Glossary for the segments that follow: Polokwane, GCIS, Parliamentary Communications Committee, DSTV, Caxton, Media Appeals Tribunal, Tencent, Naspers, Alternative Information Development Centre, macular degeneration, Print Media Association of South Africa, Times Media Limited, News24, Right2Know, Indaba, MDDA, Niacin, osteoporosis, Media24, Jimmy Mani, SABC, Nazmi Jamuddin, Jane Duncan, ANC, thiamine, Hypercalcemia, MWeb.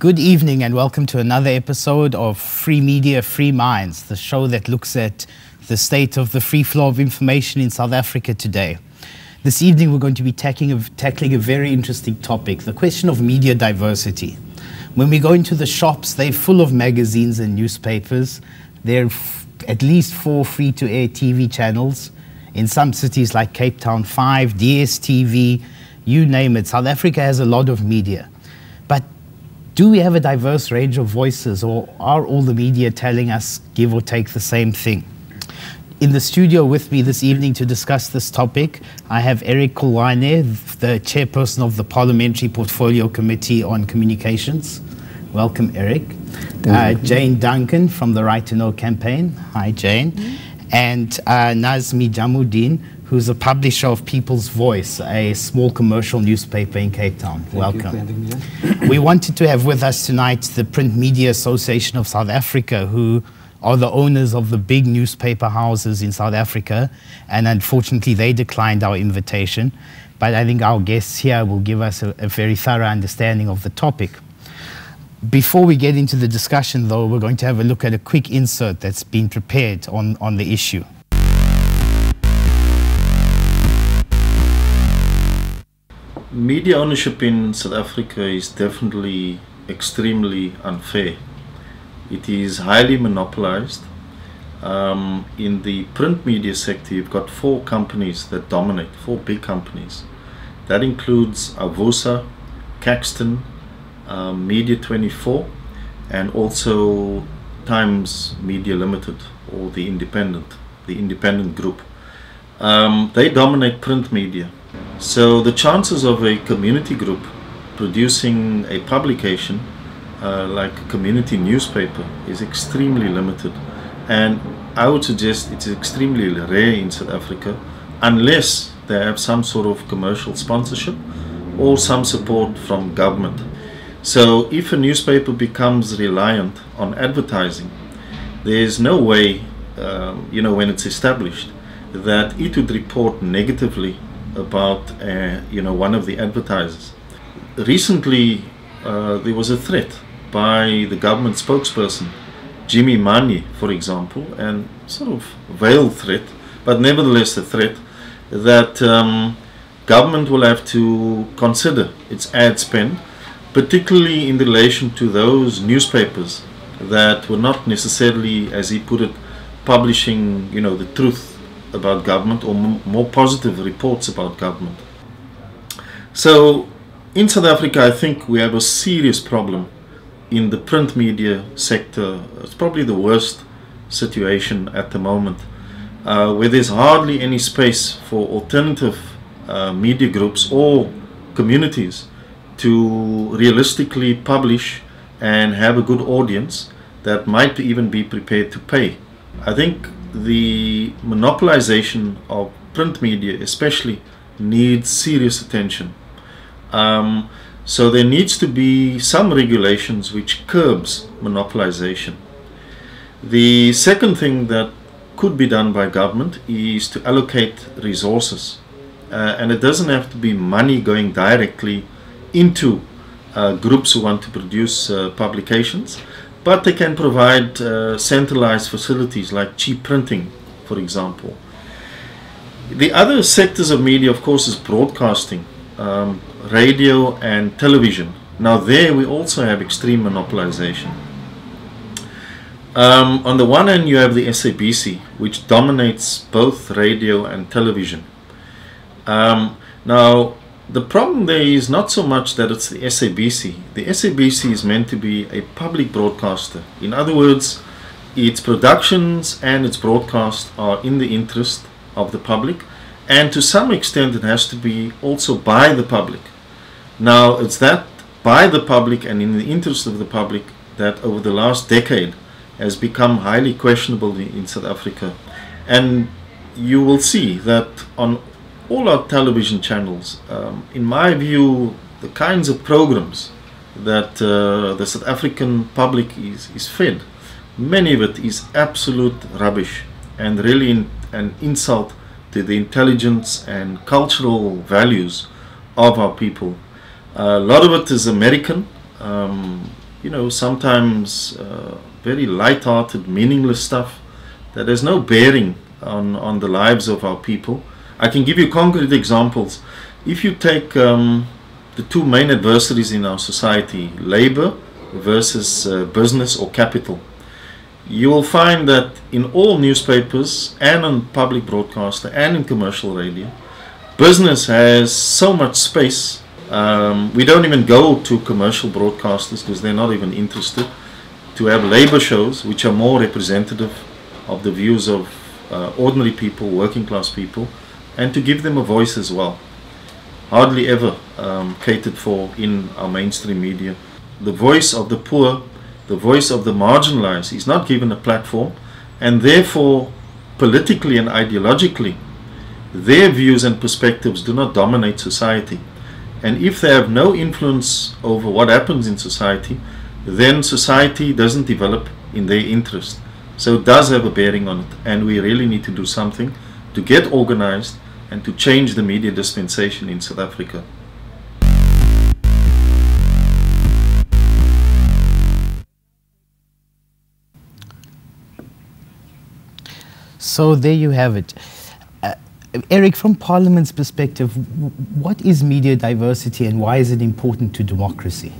Good evening and welcome to another episode of Free Media, Free Minds, the show that looks at the state of the free flow of information in South Africa today. This evening we're going to be tackling a very interesting topic, the question of media diversity. When we go into the shops, they're full of magazines and newspapers. There are at least 4 free-to-air TV channels. In some cities like Cape Town, 5, DSTV, you name it. South Africa has a lot of media. But do we have a diverse range of voices, or are all the media telling us give or take the same thing? In the studio with me this evening to discuss this topic, I have Eric Kholwane, the chairperson of the Parliamentary Portfolio Committee on Communications. Welcome, Eric. Jane Duncan from the Right2Know campaign. Hi, Jane. And Nazmi Jamuddin, who's a publisher of People's Voice, a small commercial newspaper in Cape Town. Welcome. We wanted to have with us tonight the Print Media Association of South Africa, who are the owners of the big newspaper houses in South Africa, and unfortunately they declined our invitation. But I think our guests here will give us a very thorough understanding of the topic. Before we get into the discussion, though, we're going to have a look at a quick insert that's been prepared on the issue. Media ownership in South Africa is definitely extremely unfair. It is highly monopolized. In the print media sector, you've got 4 companies that dominate, 4 big companies. That includes Avosa, Caxton, Media24, and also Times Media Limited, or the independent group. They dominate print media. So the chances of a community group producing a publication like a community newspaper is extremely limited, and I would suggest it's extremely rare in South Africa unless they have some sort of commercial sponsorship or some support from government. So if a newspaper becomes reliant on advertising, there's no way, you know, when it's established, that it would report negatively about you know, one of the advertisers. Recently there was a threat by the government spokesperson Jimmy Mani, for example, and sort of veiled threat, but nevertheless a threat that government will have to consider its ad spend, particularly in relation to those newspapers that were not necessarily, as he put it, publishing, you know, the truth about government, or more positive reports about government. So in South Africa, I think we have a serious problem in the print media sector. It's probably the worst situation at the moment, where there's hardly any space for alternative media groups or communities to realistically publish and have a good audience that might even be prepared to pay. I think the monopolization of print media especially needs serious attention. So there needs to be some regulations which curbs monopolization. The second thing that could be done by government is to allocate resources, and it doesn't have to be money going directly into groups who want to produce publications, but they can provide centralized facilities like cheap printing, for example. The other sectors of media, of course, is broadcasting, radio and television. Now there we also have extreme monopolization. On the one hand you have the SABC, which dominates both radio and television. Now the problem there is not so much that it's the SABC. The SABC is meant to be a public broadcaster. In other words, its productions and its broadcast are in the interest of the public, and to some extent it has to be also by the public. Now it's that by the public and in the interest of the public that over the last decade has become highly questionable in South Africa. And you will see that on all our television channels, in my view, the kinds of programs that the South African public is fed, many of it is absolute rubbish and really an insult to the intelligence and cultural values of our people. A lot of it is American, you know, sometimes very light-hearted, meaningless stuff that has no bearing on the lives of our people. I can give you concrete examples. If you take the two main adversaries in our society, labor versus business or capital, you will find that in all newspapers and on public broadcaster and in commercial radio, business has so much space. We don't even go to commercial broadcasters because they're not even interested, to have labor shows which are more representative of the views of ordinary people, working class people, and to give them a voice as well. Hardly ever catered for in our mainstream media. The voice of the poor, the voice of the marginalized is not given a platform, and therefore politically and ideologically their views and perspectives do not dominate society. And if they have no influence over what happens in society, then society doesn't develop in their interest. So it does have a bearing on it, and we really need to do something to get organized and to change the media dispensation in South Africa. So there you have it. Eric, from Parliament's perspective, what is media diversity and why is it important to democracy?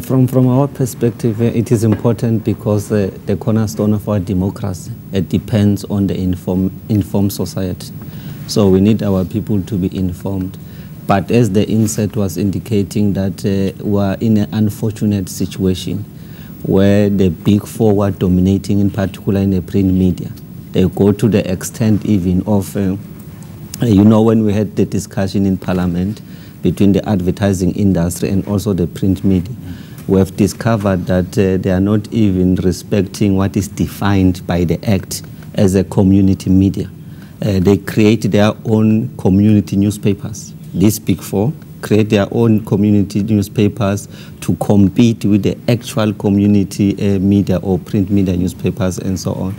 From our perspective, it is important because the cornerstone of our democracy, it depends on the informed society. So we need our people to be informed. But as the insight was indicating, that we are in an unfortunate situation where the big four were dominating, in particular in the print media. They go to the extent even of, you know, when we had the discussion in Parliament between the advertising industry and also the print media, we have discovered that they are not even respecting what is defined by the Act as a community media. They create their own community newspapers. These big four create their own community newspapers to compete with the actual community media or print media newspapers and so on.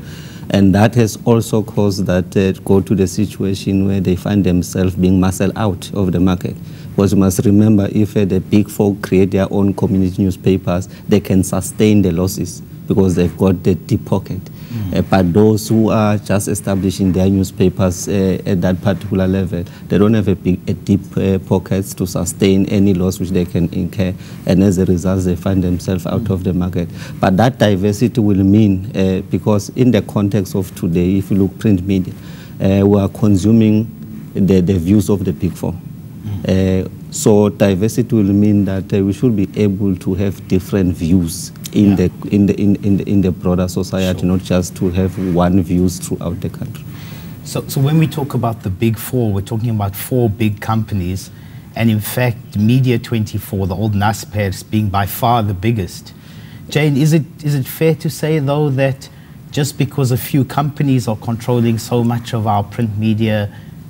And that has also caused that go to the situation where they find themselves being muscled out of the market. Because you must remember, if the big four create their own community newspapers, they can sustain the losses because they've got the deep pocket. Mm-hmm. But those who are just establishing their newspapers at that particular level, they don't have a deep pockets to sustain any loss which they can incur, and as a result they find themselves out of the market. But that diversity will mean, because in the context of today, if you look print media, we are consuming the views of the big four. Mm-hmm. So diversity will mean that we should be able to have different views in the broader society, sure, not just to have one views throughout the country. So when we talk about the big four, we're talking about four big companies, and in fact Media24, the old Naspers, being by far the biggest. Jane, is it fair to say though that just because a few companies are controlling so much of our print media,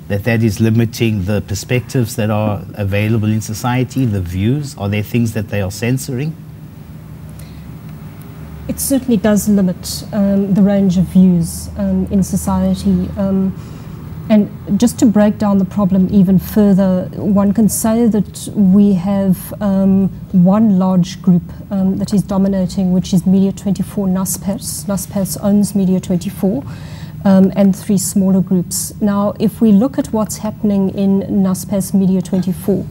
that is limiting the perspectives that are available in society, the views? Are there things that they are censoring? It certainly does limit the range of views in society. And just to break down the problem even further, one can say that we have one large group that is dominating, which is Media24 Naspers. Naspers owns Media24 and three smaller groups. Now, if we look at what's happening in Naspers Media24,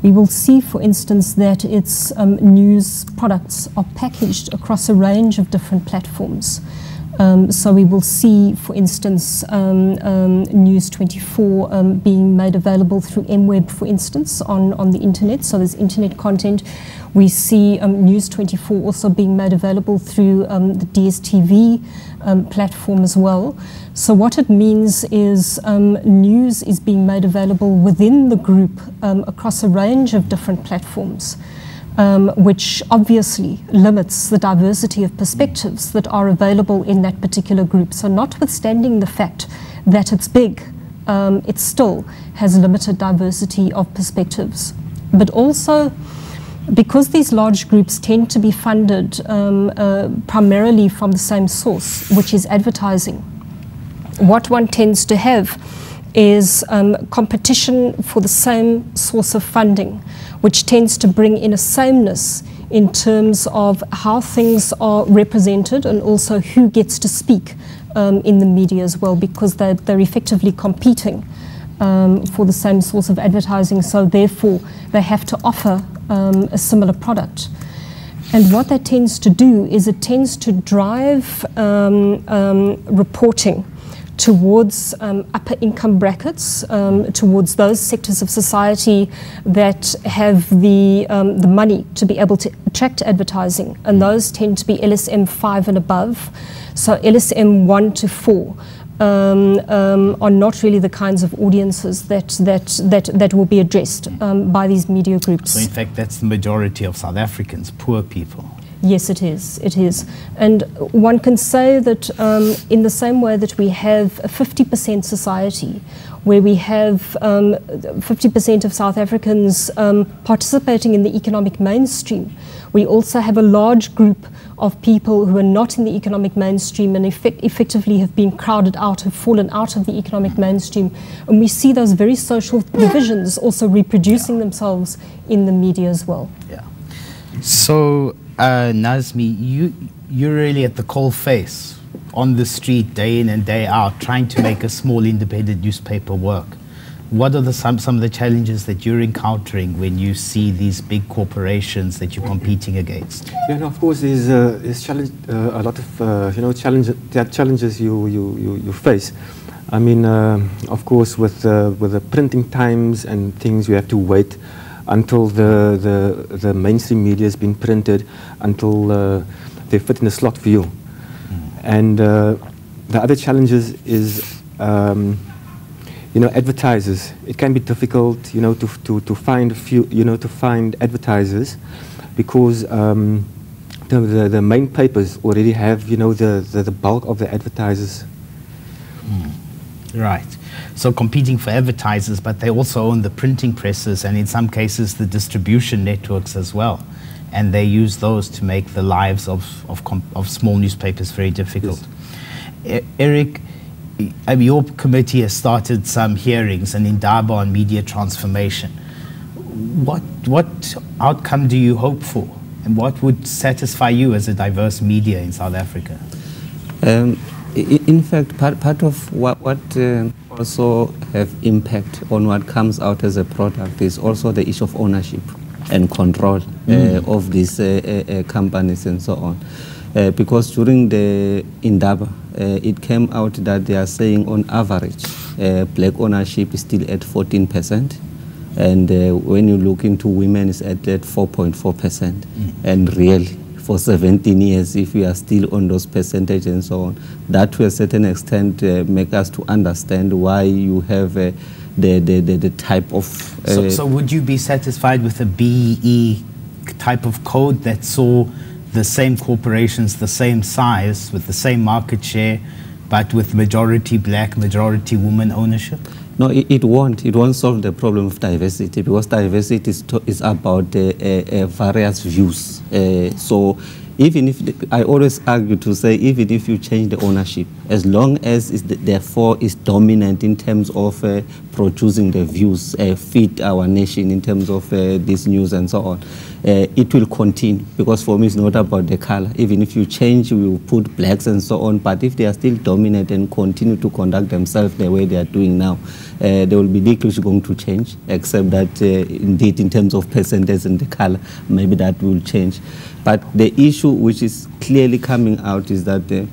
we will see, for instance, that its news products are packaged across a range of different platforms. So we will see, for instance, News24 being made available through MWeb, for instance, on the internet. So there's internet content. We see News24 also being made available through the DSTV platform as well. So what it means is news is being made available within the group across a range of different platforms, which obviously limits the diversity of perspectives that are available in that particular group. So notwithstanding the fact that it's big, it still has limited diversity of perspectives. But also, because these large groups tend to be funded primarily from the same source, which is advertising, what one tends to have is competition for the same source of funding, which tends to bring in a sameness in terms of how things are represented and also who gets to speak in the media as well, because they're effectively competing for the same source of advertising, so therefore they have to offer a similar product. And what that tends to do is it tends to drive reporting towards upper income brackets, towards those sectors of society that have the money to be able to attract advertising, and those tend to be LSM 5 and above. So LSM 1 to 4 are not really the kinds of audiences that will be addressed by these media groups. So in fact, that's the majority of South Africans, poor people. Yes, it is. It is. And one can say that in the same way that we have a 50% society where we have 50% of South Africans participating in the economic mainstream, we also have a large group of people who are not in the economic mainstream and effectively have been crowded out, have fallen out of the economic mainstream. And we see those very social divisions also reproducing themselves in the media as well. Yeah. So, Nazmi, you're really at the coalface, on the street, day in and day out, trying to make a small independent newspaper work. What are some of the challenges that you're encountering when you see these big corporations that you're competing against? Yeah, no, of course, there's challenge, a lot of challenges you face. I mean, of course, with the printing times and things, you have to wait until the mainstream media has been printed, until they fit in the slot for you. And the other challenges is, you know, advertisers. It can be difficult, you know, to find to find advertisers, because the main papers already have, you know, the bulk of the advertisers. Right. So competing for advertisers, but they also own the printing presses and in some cases the distribution networks as well. And they use those to make the lives of small newspapers very difficult. Yes. Eric, your committee has started some hearings in Indaba on media transformation. What outcome do you hope for? And what would satisfy you as a diverse media in South Africa? In fact, part of what also have impact on what comes out as a product is also the issue of ownership and control of these companies and so on. Because during the Indaba, it came out that they are saying on average, black ownership is still at 14%. And when you look into women, it's at 4.4%. And really, for 17 years, if we are still on those percentages and so on, that to a certain extent make us to understand why you have the type of... So would you be satisfied with a BEE type of code that saw the same corporations, the same size, with the same market share, but with majority black, majority woman ownership? No, it won't. It won't solve the problem of diversity, because diversity is about various views. So even if, I always argue to say, even if you change the ownership, as long as therefore is dominant in terms of producing the views, feed our nation in terms of this news and so on, it will continue. Because for me, it's not about the color. Even if you change, we will put blacks and so on, but if they are still dominant and continue to conduct themselves the way they are doing now, there will be little going to change, except that indeed in terms of percentage and the color, maybe that will change. But the issue which is clearly coming out is that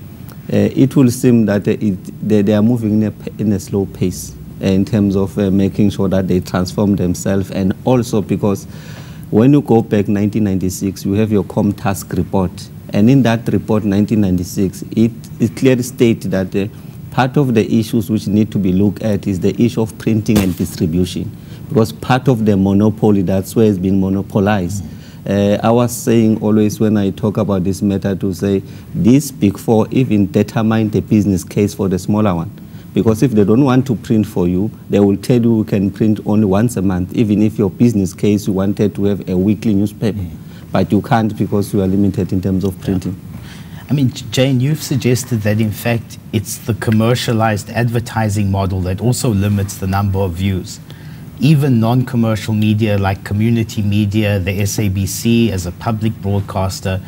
it will seem that they are moving in a slow pace in terms of making sure that they transform themselves. And also because when you go back 1996, you have your COM Task report. And in that report, 1996, it clearly states that part of the issues which need to be looked at is the issue of printing and distribution, because part of the monopoly, that's where it's been monopolized. I was saying always when I talk about this matter to say, these Big Four even determine the business case for the smaller one. Because if they don't want to print for you, they will tell you you can print only once a month, even if your business case you wanted to have a weekly newspaper. But you can't because you are limited in terms of printing. I mean, Jane, you've suggested that, in fact, it's the commercialized advertising model that also limits the number of views. Even non-commercial media like community media, the SABC as a public broadcaster,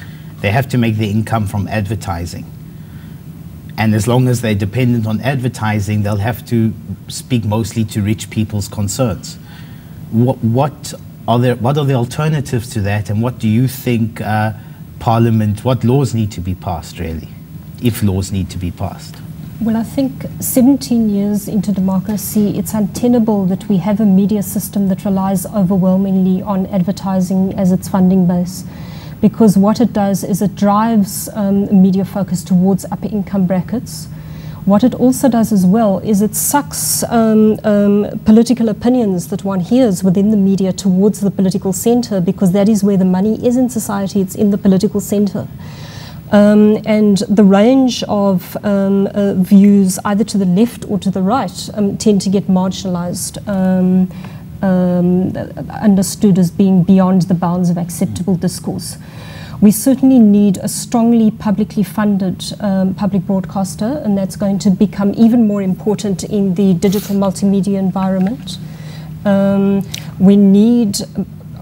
they have to make their income from advertising. And as long as they're dependent on advertising, they'll have to speak mostly to rich people's concerns. What are the alternatives to that, and what do you think Parliament, what laws need to be passed, really, if laws need to be passed? Well, I think 17 years into democracy, it's untenable that we have a media system that relies overwhelmingly on advertising as its funding base, because what it does is it drives media focus towards upper income brackets. What it also does as well is it sucks political opinions that one hears within the media towards the political center, because that is where the money is in society, it's in the political center. And the range of views, either to the left or to the right, tend to get marginalized, understood as being beyond the bounds of acceptable discourse. We certainly need a strongly publicly funded public broadcaster, and that's going to become even more important in the digital multimedia environment. We need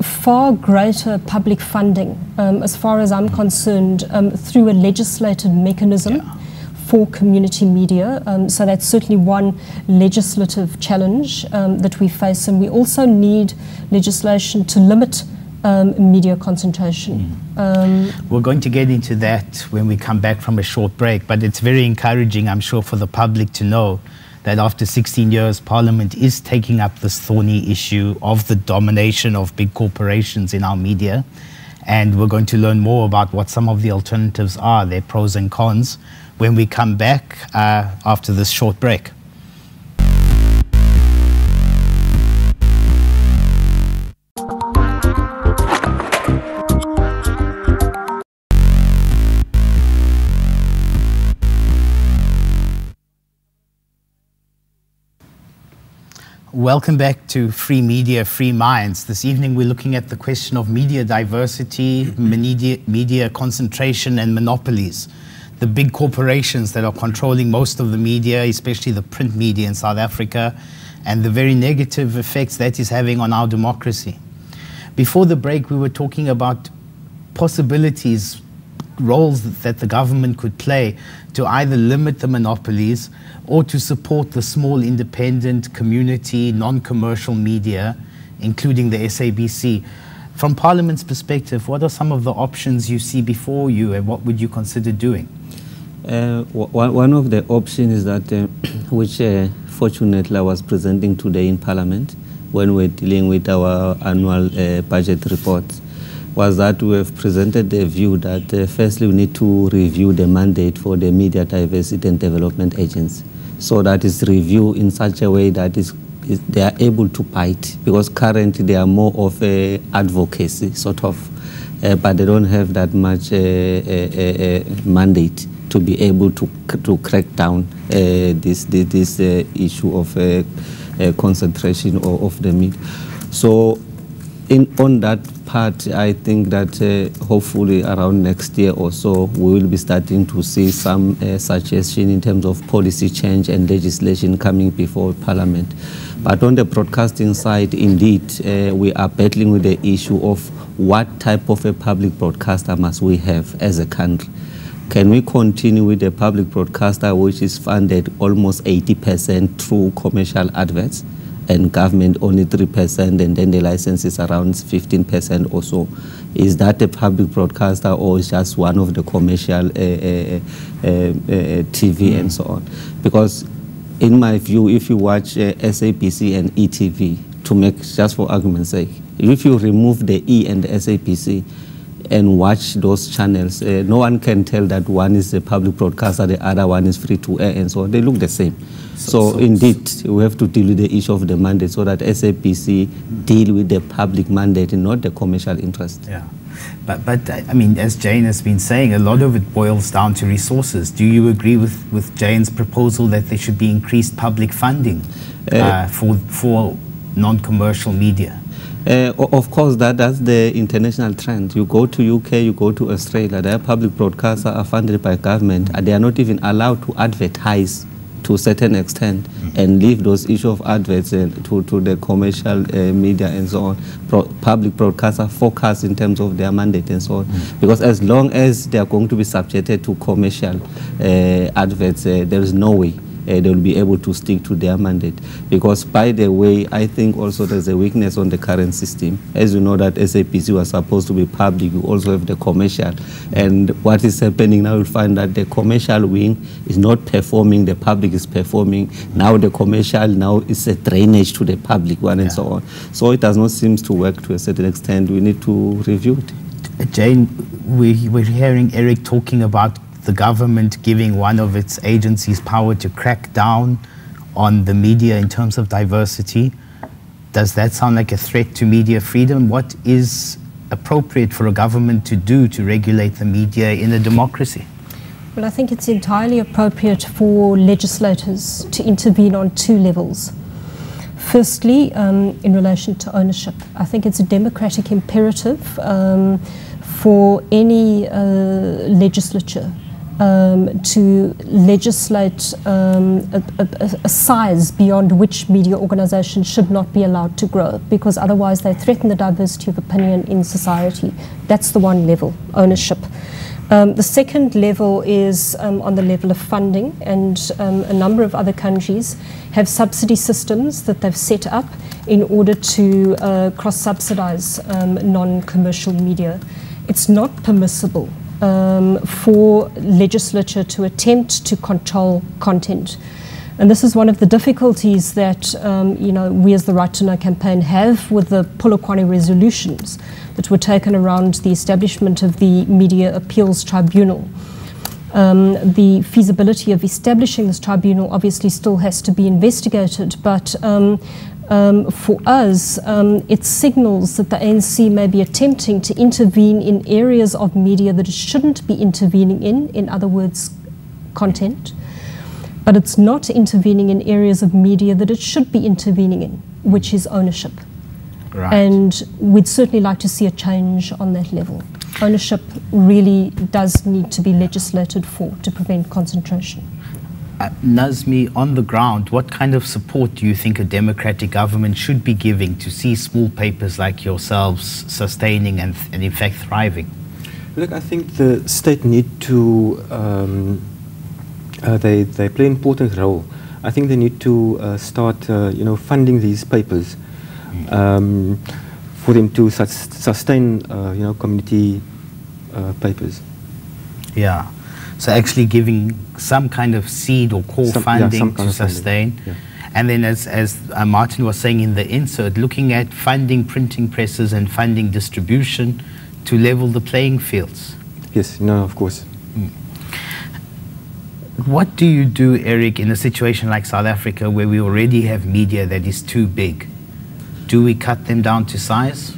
far greater public funding, as far as I'm concerned, through a legislated mechanism for community media. So that's certainly one legislative challenge that we face, and we also need legislation to limit media concentration. We're going to get into that when we come back from a short break, but it's very encouraging, I'm sure, for the public to know that after 16 years, Parliament is taking up this thorny issue of the domination of big corporations in our media, and we're going to learn more about what some of the alternatives are, their pros and cons, when we come back after this short break. Welcome back to Free Media, Free Minds. This evening we're looking at the question of media diversity, media concentration and monopolies. The big corporations that are controlling most of the media, especially the print media in South Africa, and the very negative effects that is having on our democracy. Before the break we were talking about possibilities, roles that the government could play to either limit the monopolies or to support the small independent community non-commercial media, including the SABC. From Parliament's perspective, what are some of the options you see before you, and what would you consider doing? One of the options is that, which fortunately I was presenting today in Parliament when we're dealing with our annual budget reports, was that we have presented the view that firstly we need to review the mandate for the Media Diversity and Development Agency, so that is reviewed in such a way that they are able to bite, because currently they are more of a advocacy sort of, but they don't have that much mandate to be able to crack down this issue of concentration of the media. So on that part, I think that hopefully around next year or so, we will be starting to see some suggestion in terms of policy change and legislation coming before Parliament. But on the broadcasting side, indeed, we are battling with the issue of what type of a public broadcaster must we have as a country. Can we continue with the public broadcaster which is funded almost 80% through commercial adverts, and government only 3%, and then the license is around 15% or so? Is that a public broadcaster, or is just one of the commercial TV and so on? Because in my view, if you watch SABC and ETV, to make, just for argument's sake, if you remove the E and the SABC and watch those channels, no one can tell that one is a public broadcaster, the other one is free to air and so on. They look the same. So indeed, we have to deal with the issue of the mandate, so that SABC deal with the public mandate and not the commercial interest. Yeah, but I mean, as Jane has been saying, a lot of it boils down to resources. Do you agree with Jane's proposal that there should be increased public funding for non-commercial media? Of course, that's the international trend. You go to UK, you go to Australia, their public broadcasts are funded by government, and they are not even allowed to advertise to a certain extent, and leave those issue of adverts to the commercial media and so on. Public broadcasts are focused in terms of their mandate and so on, because as long as they are going to be subjected to commercial adverts, there is no way they will be able to stick to their mandate. Because, by the way, I think also there's a weakness on the current system. As you know, that SABC was supposed to be public, you also have the commercial. And what is happening now, you'll find that the commercial wing is not performing, the public is performing. Now the commercial, now it's a drainage to the public one and so on. So it does not seem to work to a certain extent. We need to review it. Jane, we're hearing Eric talking about the government giving one of its agencies power to crack down on the media in terms of diversity. Does that sound like a threat to media freedom? What is appropriate for a government to do to regulate the media in a democracy? Well, I think it's entirely appropriate for legislators to intervene on two levels. Firstly, in relation to ownership. I think it's a democratic imperative for any legislature to legislate a size beyond which media organisations should not be allowed to grow, because otherwise they threaten the diversity of opinion in society. That's the one level, ownership. The second level is on the level of funding, and a number of other countries have subsidy systems that they've set up in order to cross-subsidise non-commercial media. It's not permissible for legislature to attempt to control content. And this is one of the difficulties that you know, we as the Right2Know campaign have with the Polokwane resolutions that were taken around the establishment of the Media Appeals Tribunal. The feasibility of establishing this tribunal obviously still has to be investigated, but for us, it signals that the ANC may be attempting to intervene in areas of media that it shouldn't be intervening in other words, content, but it's not intervening in areas of media that it should be intervening in, which is ownership. Right. And we'd certainly like to see a change on that level. Ownership really does need to be legislated for to prevent concentration. Nazmi, on the ground, what kind of support do you think a democratic government should be giving to see small papers like yourselves sustaining and in fact thriving? Look, I think the state need to, they play an important role. I think they need to start you know, funding these papers for them to sustain you know, community papers. Yeah. So actually giving some kind of seed or core funding to sustain. Yeah. And then as Martin was saying in the insert, looking at funding printing presses and funding distribution to level the playing fields. Yes, no, of course. What do you do, Eric, in a situation like South Africa where we already have media that is too big? Do we cut them down to size?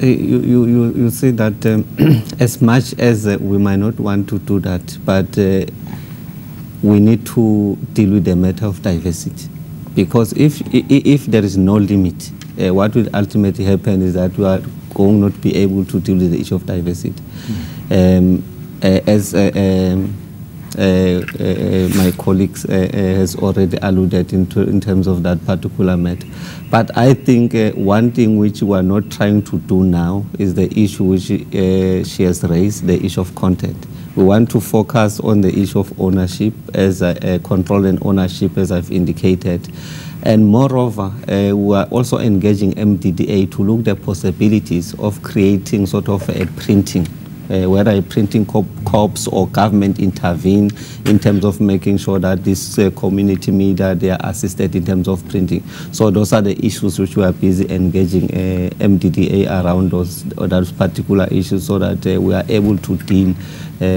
You see that as much as we might not want to do that, but we need to deal with the matter of diversity. Because if there is no limit, what will ultimately happen is that we are going not be able to deal with the issue of diversity. My colleagues has already alluded in terms of that particular matter. But I think one thing which we are not trying to do now is the issue which she has raised, the issue of content. We want to focus on the issue of ownership, as control and ownership, as I've indicated. And moreover, we are also engaging MDDA to look at the possibilities of creating sort of a printing. Whether a printing corps or government intervene in terms of making sure that this community media, they are assisted in terms of printing. So those are the issues which we are busy engaging MDDA around those particular issues, so that we are able to deal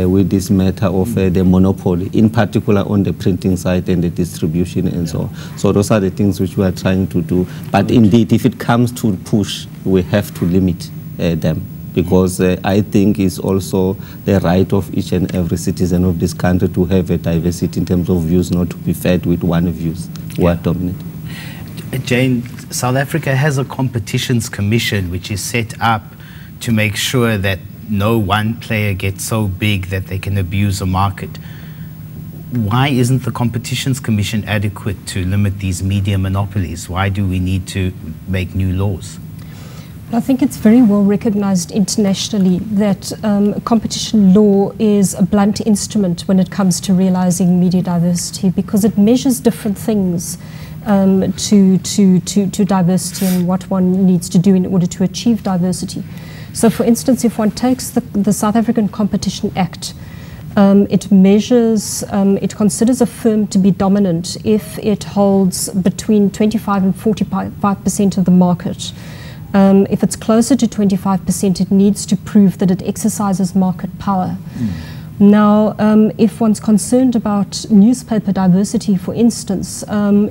with this matter of the monopoly, in particular on the printing side and the distribution and so on. So those are the things which we are trying to do. But indeed, if it comes to push, we have to limit them. Because I think it's also the right of each and every citizen of this country to have a diversity in terms of views, not to be fed with one view. What dominant. Jane, South Africa has a competitions commission which is set up to make sure that no one player gets so big that they can abuse a market. Why isn't the competitions commission adequate to limit these media monopolies? Why do we need to make new laws? I think it's very well recognized internationally that competition law is a blunt instrument when it comes to realizing media diversity, because it measures different things to diversity and what one needs to do in order to achieve diversity. So for instance, if one takes the South African Competition Act, it measures, it considers a firm to be dominant if it holds between 25 and 45% of the market. If it's closer to 25%, it needs to prove that it exercises market power. Mm. Now, if one's concerned about newspaper diversity, for instance,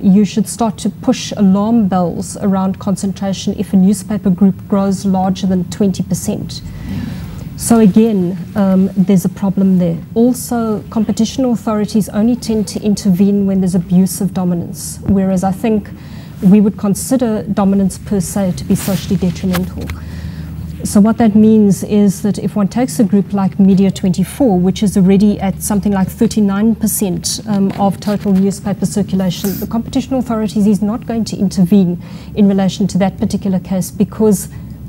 you should start to push alarm bells around concentration if a newspaper group grows larger than 20%. Mm. So again, there's a problem there. Also, competition authorities only tend to intervene when there's abuse of dominance, whereas I think we would consider dominance per se to be socially detrimental. So what that means is that if one takes a group like Media24, which is already at something like 39% of total newspaper circulation, the competition authorities is not going to intervene in relation to that particular case because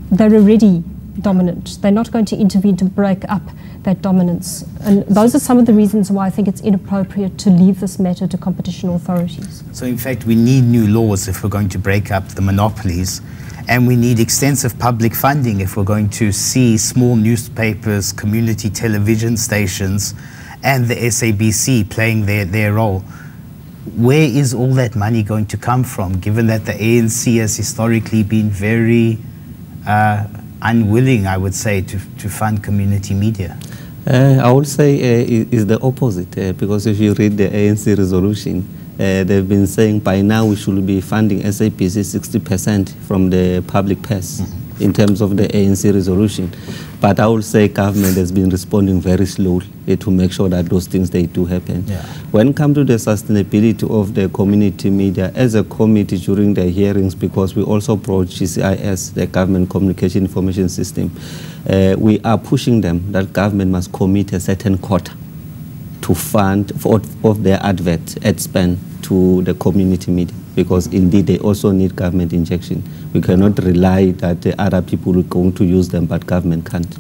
they're already dominant. They're not going to intervene to break up that dominance. And those are some of the reasons why I think it's inappropriate to leave this matter to competition authorities. So in fact, we need new laws if we're going to break up the monopolies, and we need extensive public funding if we're going to see small newspapers, community television stations, and the SABC playing their role. Where is all that money going to come from, given that the ANC has historically been very unwilling, I would say, to fund community media? I would say is the opposite, because if you read the ANC resolution, they've been saying by now we should be funding SABC 60% from the public purse, mm-hmm, in terms of the ANC resolution. But I would say government has been responding very slowly to make sure that those things, they do happen. Yeah. When it comes to the sustainability of the community media, as a committee during the hearings, because we also brought GCIS, the Government Communication Information System, we are pushing them that government must commit a certain quota to fund of their ad spend to the community media, because indeed they also need government injection. We cannot rely that other people are going to use them, but government can't.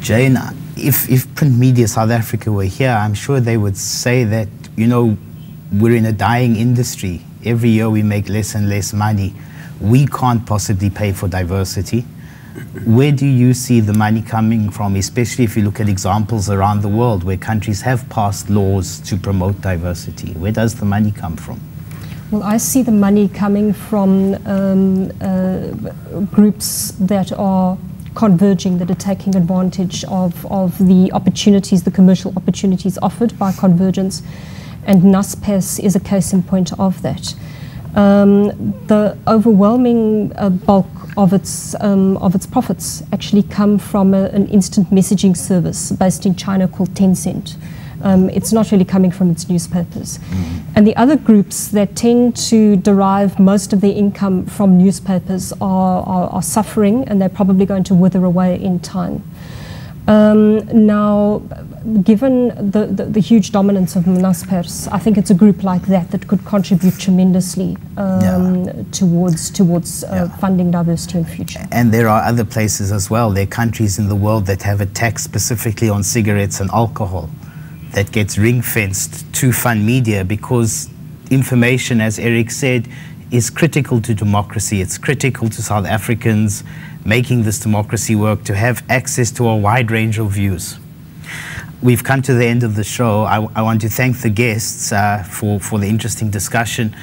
Jane, if Print Media South Africa were here, I'm sure they would say that, you know, we're in a dying industry. Every year we make less and less money. We can't possibly pay for diversity. Where do you see the money coming from, especially if you look at examples around the world where countries have passed laws to promote diversity? Where does the money come from? Well, I see the money coming from groups that are converging, that are taking advantage of the opportunities, the commercial opportunities offered by convergence, and Naspers is a case in point of that. The overwhelming bulk of its profits actually come from an instant messaging service based in China called Tencent. It's not really coming from its newspapers. And the other groups that tend to derive most of their income from newspapers are suffering, and they're probably going to wither away in time. Now, given the huge dominance of Naspers, I think it's a group like that that could contribute tremendously towards funding diversity in future. And there are other places as well. There are countries in the world that have a tax specifically on cigarettes and alcohol that gets ring-fenced to fund media, because information, as Eric said, is critical to democracy. It's critical to South Africans making this democracy work to have access to a wide range of views. We've come to the end of the show. I want to thank the guests for the interesting discussion.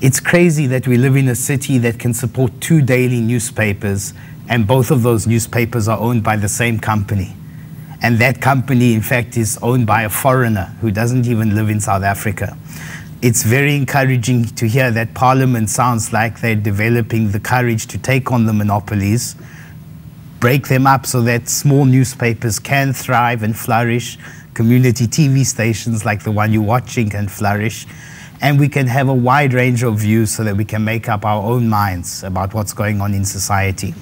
It's crazy that we live in a city that can support two daily newspapers, and both of those newspapers are owned by the same company. And that company, in fact, is owned by a foreigner who doesn't even live in South Africa. It's very encouraging to hear that Parliament sounds like they're developing the courage to take on the monopolies, break them up so that small newspapers can thrive and flourish, community TV stations like the one you're watching can flourish, and we can have a wide range of views so that we can make up our own minds about what's going on in society.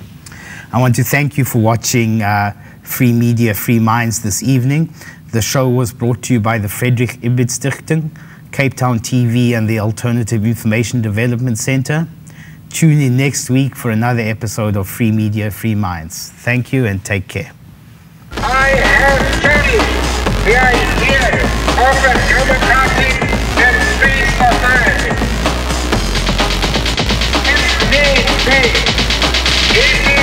I want to thank you for watching Free Media, Free Minds this evening. The show was brought to you by the Frederick Ibbett Stichting, Cape Town TV and the Alternative Information Development Centre. Tune in next week for another episode of Free Media, Free Minds. Thank you and take care. I have studied the idea of a democratic and free society. It may be.